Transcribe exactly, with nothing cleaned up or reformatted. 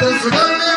Let's go.